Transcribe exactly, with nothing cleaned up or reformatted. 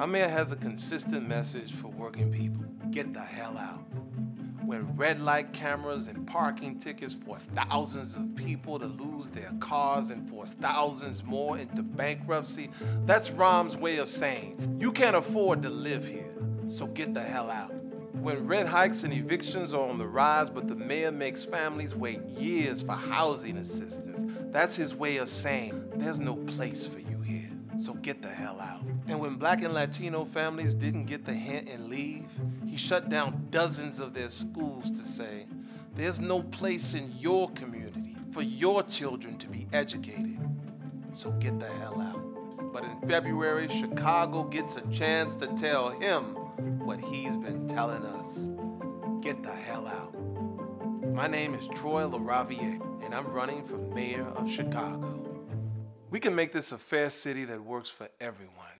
Our mayor has a consistent message for working people. Get the hell out. When red light cameras and parking tickets force thousands of people to lose their cars and force thousands more into bankruptcy, that's Rahm's way of saying, you can't afford to live here, so get the hell out. When rent hikes and evictions are on the rise, but the mayor makes families wait years for housing assistance, that's his way of saying, there's no place for you here, so get the hell out. And when Black and Latino families didn't get the hint and leave, he shut down dozens of their schools to say, there's no place in your community for your children to be educated, so get the hell out. But in February, Chicago gets a chance to tell him what he's been telling us. Get the hell out. My name is Troy LaRavier, and I'm running for mayor of Chicago. We can make this a fair city that works for everyone.